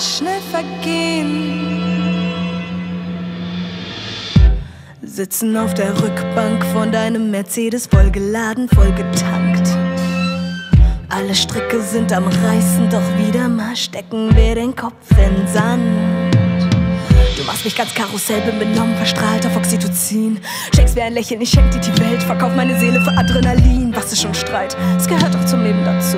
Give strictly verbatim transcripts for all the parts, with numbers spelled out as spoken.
schnell vergehen. Sitzen auf der Rückbank von deinem Mercedes, vollgeladen, vollgetankt. Alle Stricke sind am Reißen, doch wieder mal stecken wir den Kopf in Sand. Du machst mich ganz Karussell, bin benommen, verstrahlt auf Oxytocin. Schenkst mir ein Lächeln, ich schenk dir die Welt, verkauf meine Seele für Adrenalin. Was ist schon Streit? Es gehört doch zum Leben dazu.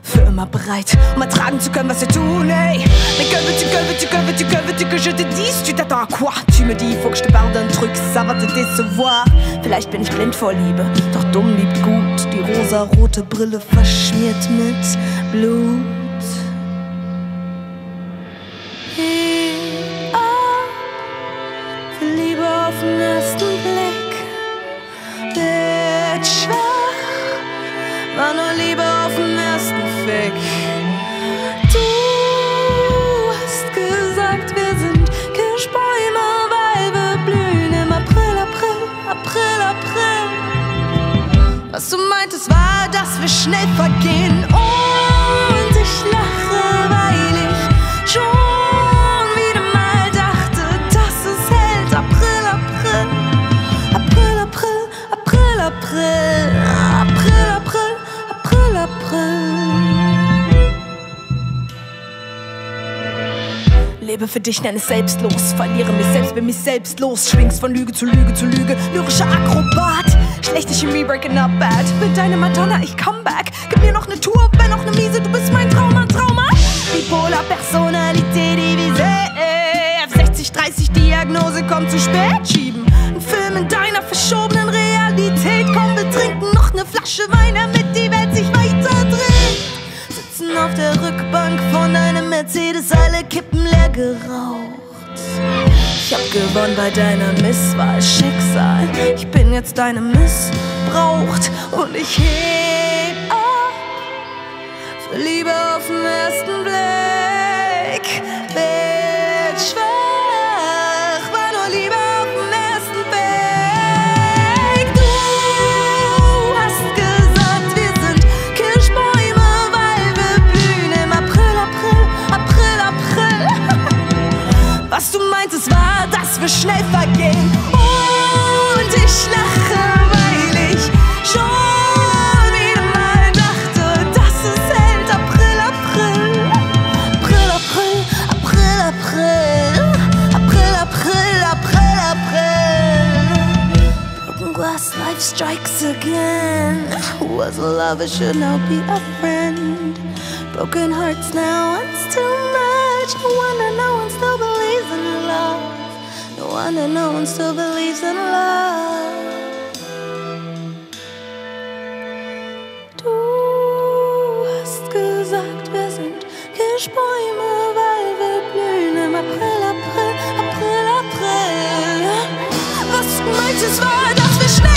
Für immer bereit, um ertragen zu können, was wir tun, hey. Mais que veux-tu, que veux-tu, que veux-tu, que veux-tu que je te dise? Tu t'attends à quoi? Tu me dis, faut que je te pardonne, trucs, ça va te décevoir. Vielleicht bin ich blind vor Liebe, doch dumm liebt gut. Die rosarote Brille verschmiert mit Blut. Ich, oh, für Liebe auf den ersten Blick wird schwach, war nur Liebe auf den ersten Fick. Du hast gesagt, wir sind Kirschbäume, weil wir blühen im April, April, April, April. Was du meintest war, dass wir schnell vergehen. Und ich lache, weil ich schon lebe für dich, nenne es selbstlos, verliere mich selbst, bin mich selbstlos. Schwingst von Lüge zu Lüge zu Lüge, lyrischer Akrobat. Schlechte Chemie, breaking up bad. Bin deine Madonna, ich come back. Gib mir noch ne Tour, wenn noch ne Miese, du bist mein Trauma, Trauma. Bipolar Personalität, Divise, F sechzig dreißig, Diagnose, kommt zu spät. Schieben einen Film in deiner verschobenen Realität. Komm, wir trinken noch ne Flasche Wein, damit die Welt sich weiter dreht. Sitzen auf der Rückbank von einem Mercedes, alle Kippen leer geraucht. Ich hab gewonnen bei deiner Misswahl, Schicksal. Ich bin jetzt deine missbraucht. Und ich heb auf für Liebe auf den ersten Blick. Wird schwach, war nur Liebe auf den ersten Blick. Du hast gesagt, wir sind Kirschbäume, weil wir blühen im April, April, April, April. Was du meintest war, dass wir schnell vergehen. Und ich lache, weil ich schon life strikes again. Who was a lover should now be a friend. Broken hearts now, it's too much. No wonder no one still believes in love. No wonder no one still believes in love. Du hast gesagt, wir sind Kirschbäume, weil wir blühen im April, April, April, April. Was du meintest war, dass wir schnell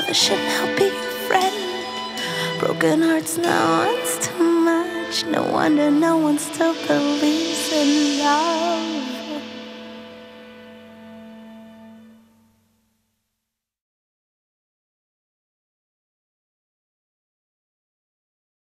I should now be a friend. Broken hearts now, it's too much. No wonder no one still believes in love.